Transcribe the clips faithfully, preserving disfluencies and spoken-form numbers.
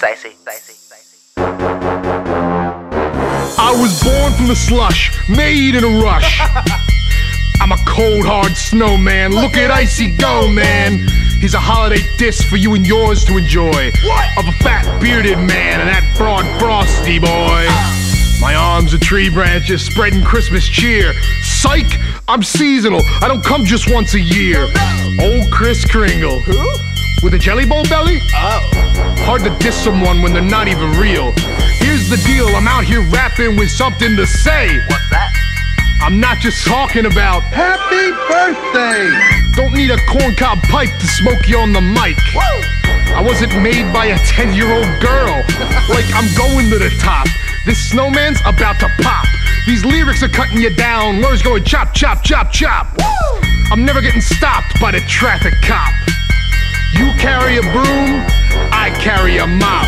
Icy. I was born from the slush, made in a rush. I'm a cold hard snowman, look at Icy go, man. Here's a holiday disc for you and yours to enjoy. What? Of a fat bearded man and that broad frosty boy. My arms are tree branches spreading Christmas cheer. Psych, I'm seasonal, I don't come just once a year. Old Kris Kringle. Who? With a jelly bowl belly? Oh. Hard to diss someone when they're not even real. Here's the deal, I'm out here rapping with something to say. What's that? I'm not just talking about happy birthday. Don't need a corncob pipe to smoke you on the mic. Whoa. I wasn't made by a ten-year-old girl. Like, I'm going to the top. This snowman's about to pop. These lyrics are cutting you down. Words going chop, chop, chop, chop. Whoa. I'm never getting stopped by the traffic cop. You carry a broom, I carry a mop.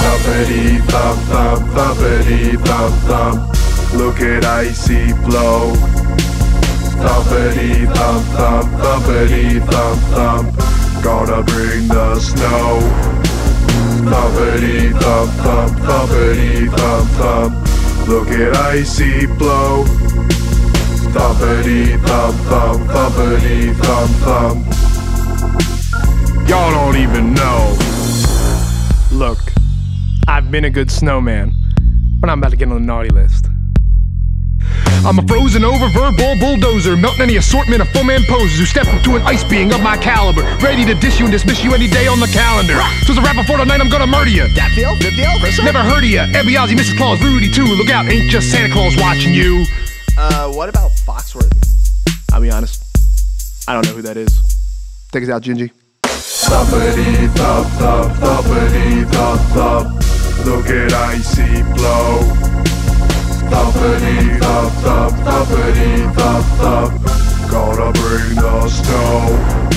Thumpadee thump, thump, thumpadee thump, thump. Look at Icy blow. Thumpadee thump, thump, thumpadee thump, thump. Gonna bring the snow. Thumpadee thump, thump, thumpadee thump, thump. Look at Icy blow. Thumpadee thump, thump, thumpadee thump, thump. Y'all don't even know. Look, I've been a good snowman, but I'm about to get on the naughty list. I'm a frozen over verbal bulldozer, melting any assortment of full-man poses who step up to an ice being of my caliber, ready to dish you and dismiss you any day on the calendar. So as a rapper for tonight, I'm gonna murder you. That feel, that feel, person? Never heard of ya. Ebby, Ozzy, Missus Claus, Rudy too. Look out, ain't just Santa Claus watching you. Uh, what about Foxworthy? I'll be honest, I don't know who that is. Take us out, Gingy. Thumpadee thump, thump, thumpadee thump, thump. Look at Icy blow. Thumpadee thump, thump, thumpadee thump, thump. Gonna bring the snow.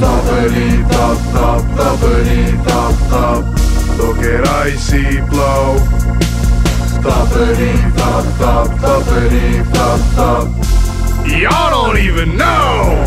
Thumpadee thump, thump, thumpadee thump, thump. Look at Icy blow. Thumpadee thump, thump, thumpadee thump, thump. Y'all don't even know.